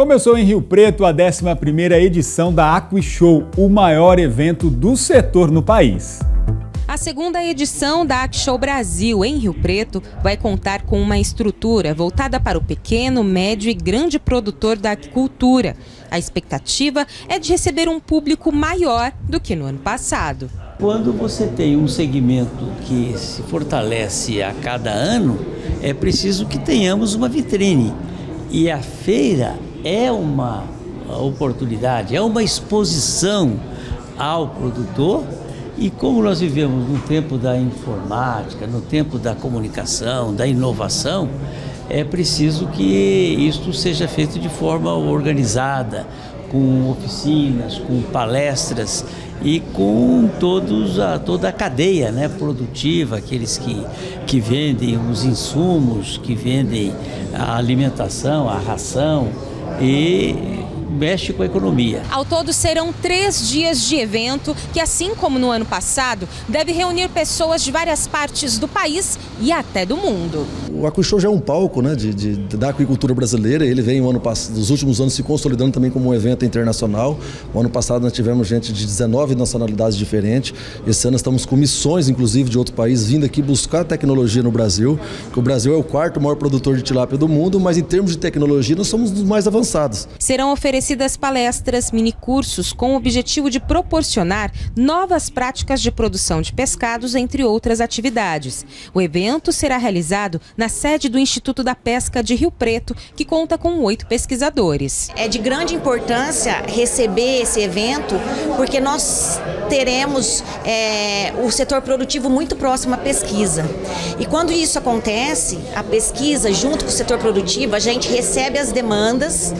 Começou em Rio Preto a 11ª edição da Aquishow, o maior evento do setor no país. A segunda edição da Aquishow Brasil, em Rio Preto, vai contar com uma estrutura voltada para o pequeno, médio e grande produtor da aquicultura. A expectativa é de receber um público maior do que no ano passado. Quando você tem um segmento que se fortalece a cada ano, é preciso que tenhamos uma vitrine. E a feira é uma oportunidade, é uma exposição ao produtor. E como nós vivemos no tempo da informática, no tempo da comunicação, da inovação, é preciso que isto seja feito de forma organizada, com oficinas, com palestras e com toda a cadeia, né, produtiva, aqueles que vendem os insumos, que vendem a alimentação, a ração e mexe com a economia. Ao todo serão 3 dias de evento que, assim como no ano passado, deve reunir pessoas de várias partes do país e até do mundo. O Aquishow já é um palco, né, da aquicultura brasileira. Ele vem dos últimos anos se consolidando também como um evento internacional. O ano passado nós tivemos gente de 19 nacionalidades diferentes. Esse ano estamos com missões, inclusive, de outro país, vindo aqui buscar tecnologia no Brasil. O Brasil é o 4º maior produtor de tilápia do mundo, mas em termos de tecnologia nós somos dos mais avançados. Serão oferecidas palestras, minicursos, com o objetivo de proporcionar novas práticas de produção de pescados, entre outras atividades. O evento será realizado na sede do Instituto da Pesca de Rio Preto, que conta com 8 pesquisadores. É de grande importância receber esse evento, porque nós teremos o setor produtivo muito próximo à pesquisa. E quando isso acontece, a pesquisa junto com o setor produtivo, a gente recebe as demandas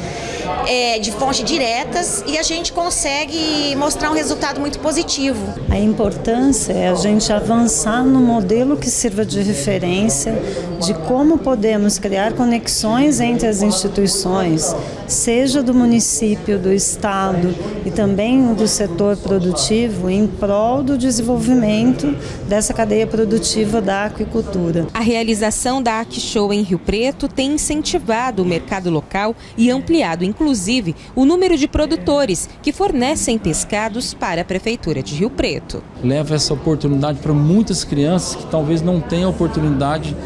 de fontes diretas e a gente consegue mostrar um resultado muito positivo. A importância é a gente avançar no modelo que sirva de referência de como podemos criar conexões entre as instituições, seja do município, do estado e também do setor produtivo, em prol do desenvolvimento dessa cadeia produtiva da aquicultura. A realização da Aquishow em Rio Preto tem incentivado o mercado local e ampliado, inclusive, o número de produtores que fornecem pescados para a Prefeitura de Rio Preto. Leva essa oportunidade para muitas crianças que talvez não tenham a oportunidade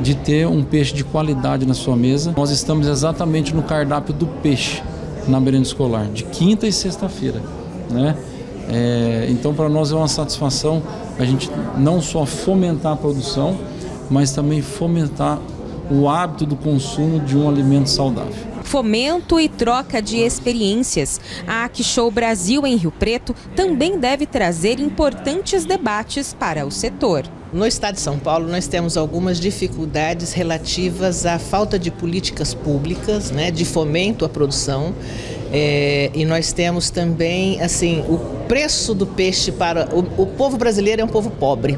de ter um peixe de qualidade na sua mesa. Nós estamos exatamente no cardápio do peixe na merenda escolar, de quinta e sexta-feira, né? Então, para nós é uma satisfação a gente não só fomentar a produção, mas também fomentar o hábito do consumo de um alimento saudável. Fomento e troca de experiências. A Aquishow Brasil em Rio Preto também deve trazer importantes debates para o setor. No estado de São Paulo, nós temos algumas dificuldades relativas à falta de políticas públicas, né, de fomento à produção. E nós temos também, assim, o preço do peixe para... O povo brasileiro é um povo pobre.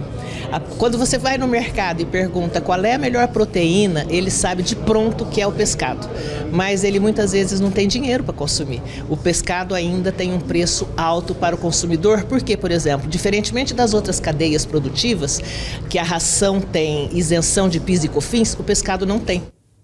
Quando você vai no mercado e pergunta qual é a melhor proteína, ele sabe de pronto que é o pescado. Mas ele muitas vezes não tem dinheiro para consumir. O pescado ainda tem um preço alto para o consumidor, porque, por exemplo, diferentemente das outras cadeias produtivas, que a ração tem isenção de PIS e Cofins, o pescado não tem.